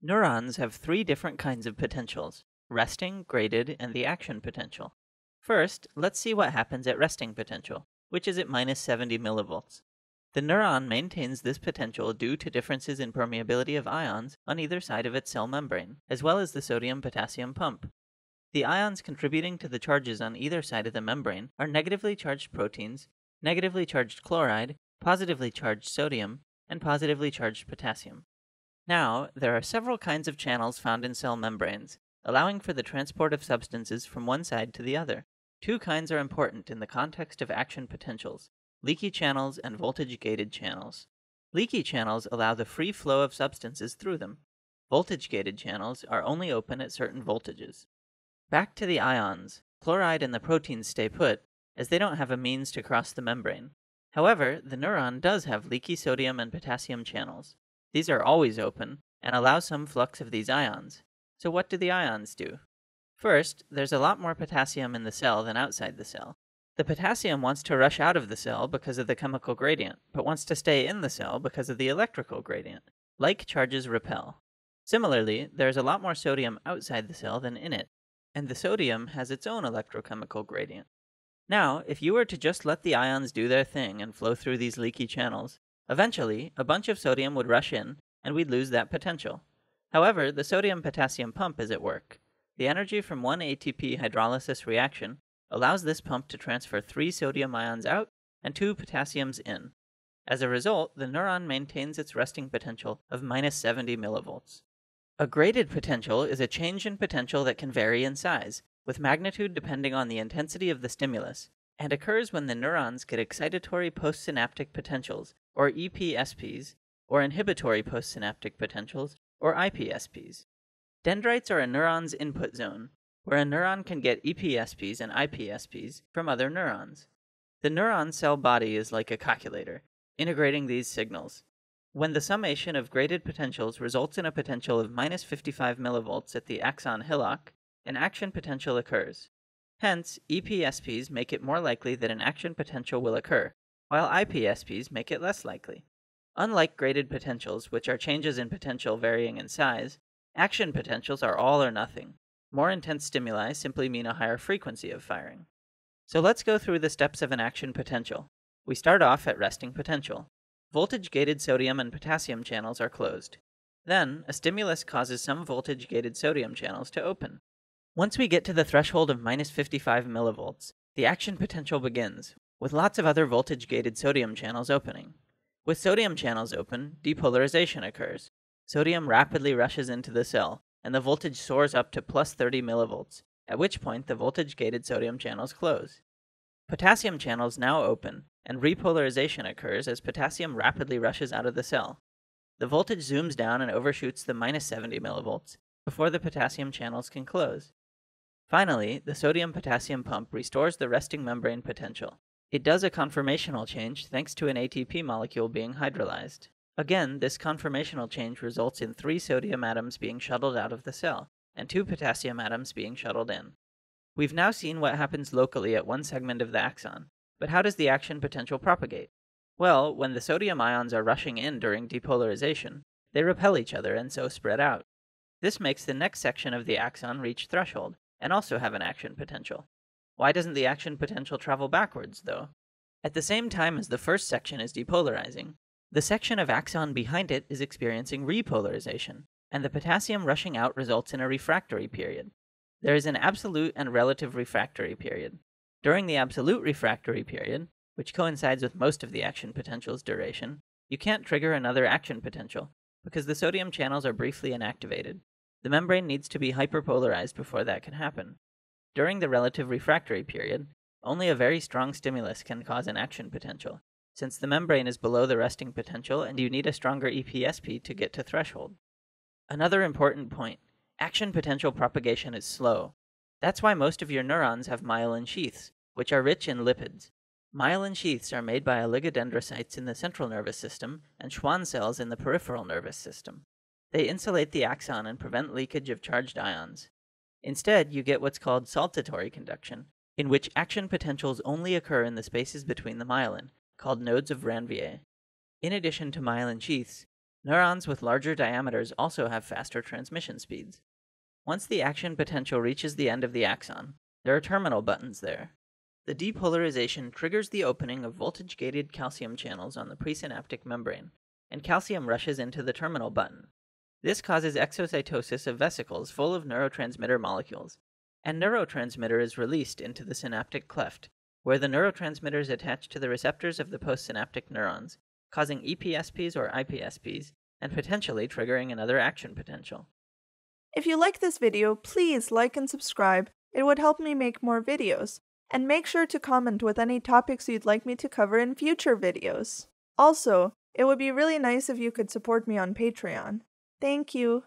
Neurons have three different kinds of potentials: resting, graded, and the action potential. First, let's see what happens at resting potential, which is at minus 70 millivolts. The neuron maintains this potential due to differences in permeability of ions on either side of its cell membrane, as well as the sodium-potassium pump. The ions contributing to the charges on either side of the membrane are negatively charged proteins, negatively charged chloride, positively charged sodium, and positively charged potassium. Now, there are several kinds of channels found in cell membranes, allowing for the transport of substances from one side to the other. Two kinds are important in the context of action potentials: leaky channels and voltage-gated channels. Leaky channels allow the free flow of substances through them. Voltage-gated channels are only open at certain voltages. Back to the ions, chloride and the proteins stay put, as they don't have a means to cross the membrane. However, the neuron does have leaky sodium and potassium channels. These are always open and allow some flux of these ions. So what do the ions do? First, there's a lot more potassium in the cell than outside the cell. The potassium wants to rush out of the cell because of the chemical gradient, but wants to stay in the cell because of the electrical gradient. Like charges repel. Similarly, there is a lot more sodium outside the cell than in it, and the sodium has its own electrochemical gradient. Now, if you were to just let the ions do their thing and flow through these leaky channels, eventually a bunch of sodium would rush in, and we'd lose that potential. However, the sodium-potassium pump is at work. The energy from one ATP hydrolysis reaction allows this pump to transfer 3 sodium ions out and 2 potassiums in. As a result, the neuron maintains its resting potential of minus 70 millivolts. A graded potential is a change in potential that can vary in size, with magnitude depending on the intensity of the stimulus, and occurs when the neurons get excitatory postsynaptic potentials, or EPSPs, or inhibitory postsynaptic potentials, or IPSPs. Dendrites are a neuron's input zone, where a neuron can get EPSPs and IPSPs from other neurons. The neuron cell body is like a calculator, integrating these signals. When the summation of graded potentials results in a potential of minus 55 millivolts at the axon hillock, an action potential occurs. Hence, EPSPs make it more likely that an action potential will occur, while IPSPs make it less likely. Unlike graded potentials, which are changes in potential varying in size, action potentials are all or nothing. More intense stimuli simply mean a higher frequency of firing. So let's go through the steps of an action potential. We start off at resting potential. Voltage-gated sodium and potassium channels are closed. Then, a stimulus causes some voltage-gated sodium channels to open. Once we get to the threshold of minus 55 millivolts, the action potential begins, with lots of other voltage-gated sodium channels opening. With sodium channels open, depolarization occurs. Sodium rapidly rushes into the cell, and the voltage soars up to plus 30 millivolts, at which point the voltage-gated sodium channels close. Potassium channels now open, and repolarization occurs as potassium rapidly rushes out of the cell. The voltage zooms down and overshoots the minus 70 millivolts before the potassium channels can close. Finally, the sodium-potassium pump restores the resting membrane potential. It does a conformational change thanks to an ATP molecule being hydrolyzed. Again, this conformational change results in 3 sodium atoms being shuttled out of the cell, and 2 potassium atoms being shuttled in. We've now seen what happens locally at one segment of the axon, but how does the action potential propagate? Well, when the sodium ions are rushing in during depolarization, they repel each other and so spread out. This makes the next section of the axon reach threshold, and also have an action potential. Why doesn't the action potential travel backwards, though? At the same time as the first section is depolarizing, the section of axon behind it is experiencing repolarization, and the potassium rushing out results in a refractory period. There is an absolute and relative refractory period. During the absolute refractory period, which coincides with most of the action potential's duration, you can't trigger another action potential, because the sodium channels are briefly inactivated. The membrane needs to be hyperpolarized before that can happen. During the relative refractory period, only a very strong stimulus can cause an action potential, since the membrane is below the resting potential and you need a stronger EPSP to get to threshold. Another important point, action potential propagation is slow. That's why most of your neurons have myelin sheaths, which are rich in lipids. Myelin sheaths are made by oligodendrocytes in the central nervous system and Schwann cells in the peripheral nervous system. They insulate the axon and prevent leakage of charged ions. Instead, you get what's called saltatory conduction, in which action potentials only occur in the spaces between the myelin, called nodes of Ranvier. In addition to myelin sheaths, Neurons with larger diameters also have faster transmission speeds. Once the action potential reaches the end of the axon, there are terminal buttons there. The depolarization triggers the opening of voltage-gated calcium channels on the presynaptic membrane, and calcium rushes into the terminal button. This causes exocytosis of vesicles full of neurotransmitter molecules, and neurotransmitter is released into the synaptic cleft, where the neurotransmitters attach to the receptors of the postsynaptic neurons, causing EPSPs or IPSPs, and potentially triggering another action potential. If you like this video, please like and subscribe. It would help me make more videos. And make sure to comment with any topics you'd like me to cover in future videos. Also, it would be really nice if you could support me on Patreon. Thank you!